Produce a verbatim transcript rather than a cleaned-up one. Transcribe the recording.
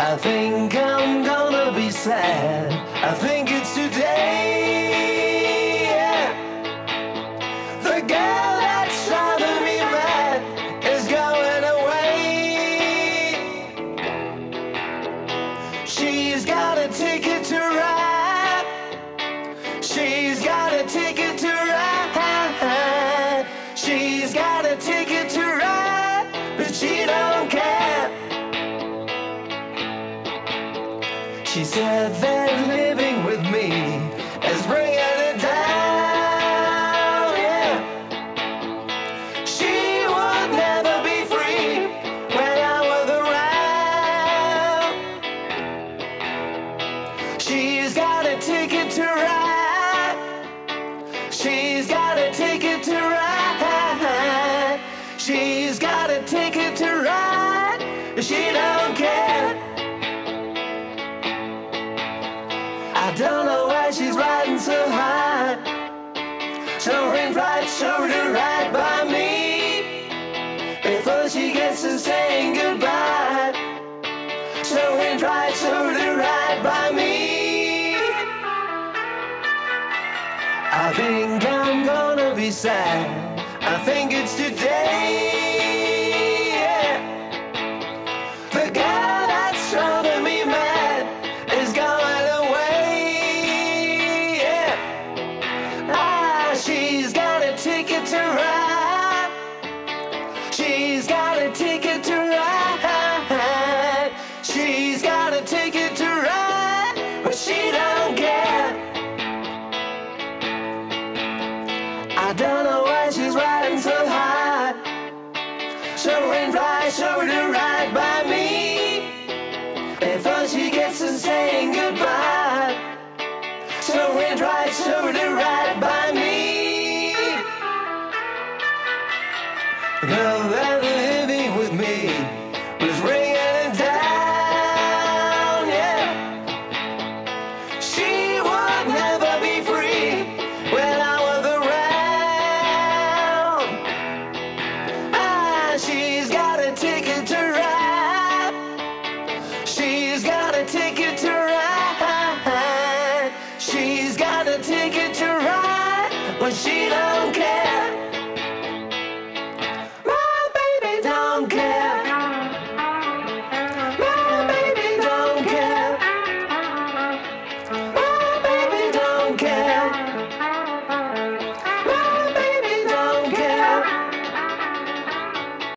I think I'm gonna be sad. I think it's today, yeah. The girl that's driving me mad is going away. She's got a ticket to ride. She's got a ticket to ride. She's got a ticket to ride, but she don't care. She said that living with me is bringing it down, yeah. She would never be free when I was around. She's got a ticket to ride. She's got a ticket to ride. She's got a ticket to ride. She don't care. I don't know why she's riding so high. Showing right, shoulder right by me. Before she gets to saying goodbye. Showing right, shoulder right by me. I think I'm gonna be sad. I think it's today, yeah. The guy that's driving me mad is gone. Ticket to ride. She's got a ticket to ride. She's got a ticket to ride, but she don't care. I don't know why she's riding so high. Showing right, shoulder right by me. Before she gets to saying goodbye. Showing right, shoulder right by me. The girl that living with me was bringing it down, yeah. She would never be free when I was around. Ah, she's got a ticket to ride. She's got a ticket to ride. She's got a ticket to ride, but she don't care.